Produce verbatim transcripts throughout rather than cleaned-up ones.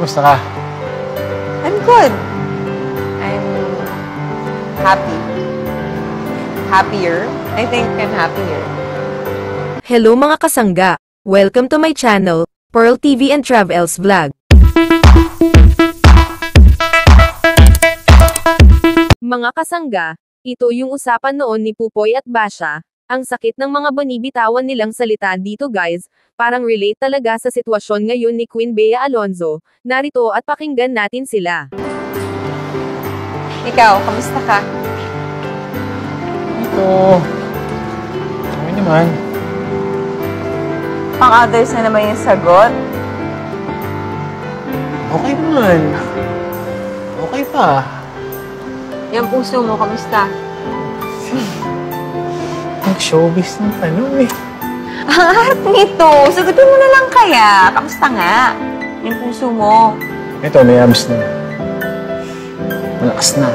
Kumusta ka? I'm good. I'm happy. Happier. I think I'm happier. Hello mga kasangga. Welcome to my channel, Pearl T V and Travels Vlog. Mga kasangga, ito yung usapan noon ni Popoy at Basha. Ang sakit ng mga binibitawan nilang salita dito guys, parang relate talaga sa sitwasyon ngayon ni Queen Bea Alonzo. Narito at pakinggan natin sila. Ikaw, kamusta ka? Ito, kami naman. Pang others na naman yung sagot? Okay naman. Okay pa. Yung puso mo, kamusta? Showbiz ng tanong eh. Ang harap nito. Sagutin mo na lang kaya. Kamusta nga? Yung puso mo. Ito, may abs na. Malakas na.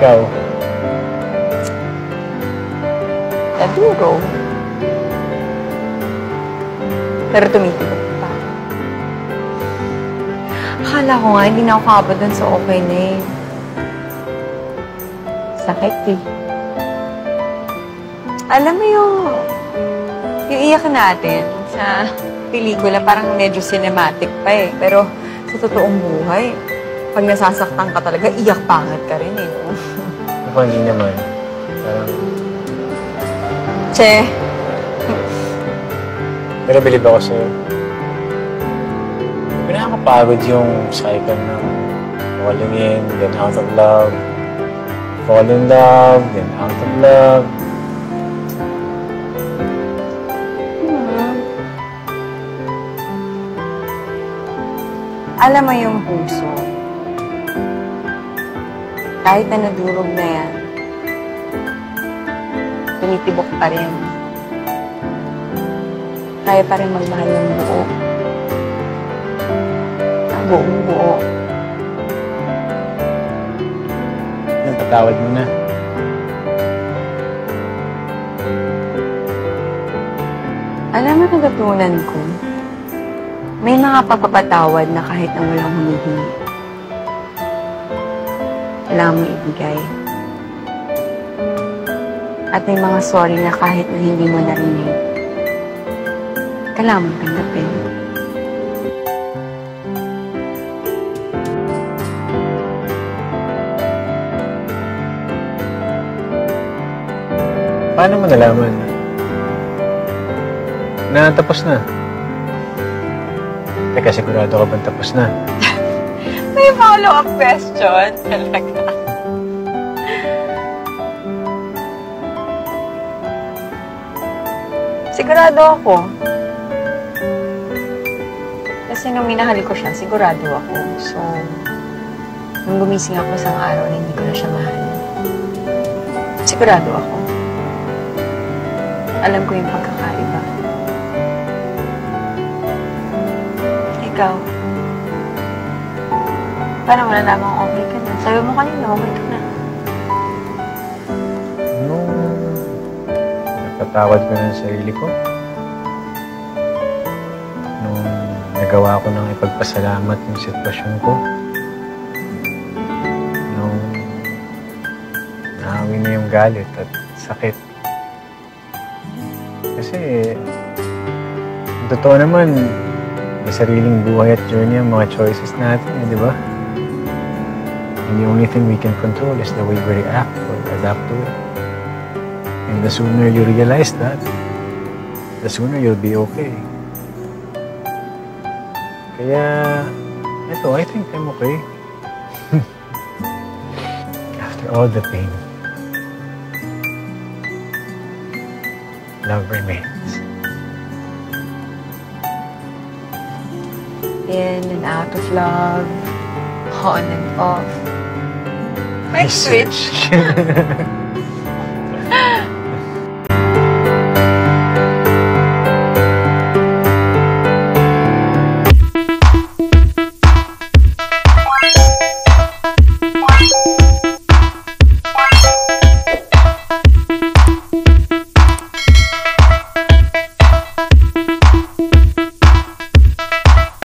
Ikaw. Naduro. Pero tumitigil pa. Akala ko nga, hindi na ako kaabot dun sa okay na eh. Sakit eh. Alam mo yung, yung iyak natin sa pelikula, parang medyo cinematic pa eh. Pero sa totoong buhay, pag nasasaktan ka talaga, iyak pangat ka rin eh. Ako hindi naman. Parang... Che. Pero believe ako sa'yo. Pinakapagod yung cycle ng falling in, then out of love. Fall in love, then out of love. Hmm. Alam mo yung puso. Kahit na nadurog na yan, tumitibok pa rin. Kaya pa rin magmahal ng buo. Ang buong buo. Patawad mo na. Alam mo, natutunan ko, may mga pagpapatawad na kahit na walang humihingi, kailangan mo ibigay. At may mga sorry na kahit na hindi mo narinig, kailangan mo tanggapin. Paano mo nalaman na tapos na? Teka, sigurado ka bang tapos na? May follow-up question talaga. Sigurado ako. Kasi nung minahal ko siya, sigurado ako. So, nung gumising ako sa araw na hindi ko na siya mahal, sigurado ako. Alam ko yung pagkakaiba. Ikaw, parang wala namang okay ka na. Sabi mo kanina, okay ka na. No. Nagpatawad ko ng sarili ko. Nung nagawa ko ng ipagpasalamat yung sitwasyon ko. Nung naawi na yung galit at sakit. Kasi, totoo naman, may sariling buhay at journey ang mga choices natin, eh, di ba? And the only thing we can control is the way we react or adapt to it. And the sooner you realize that, the sooner you'll be okay. Kaya, eto, I think I'm okay. After all the pain. Love remains. In and out of love, on and off. My switch.